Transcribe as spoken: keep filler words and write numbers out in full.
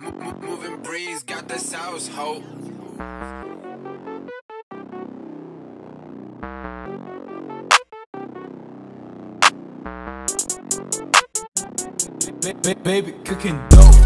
Moving breeze, got the sauce, ho. Baby, cooking dope.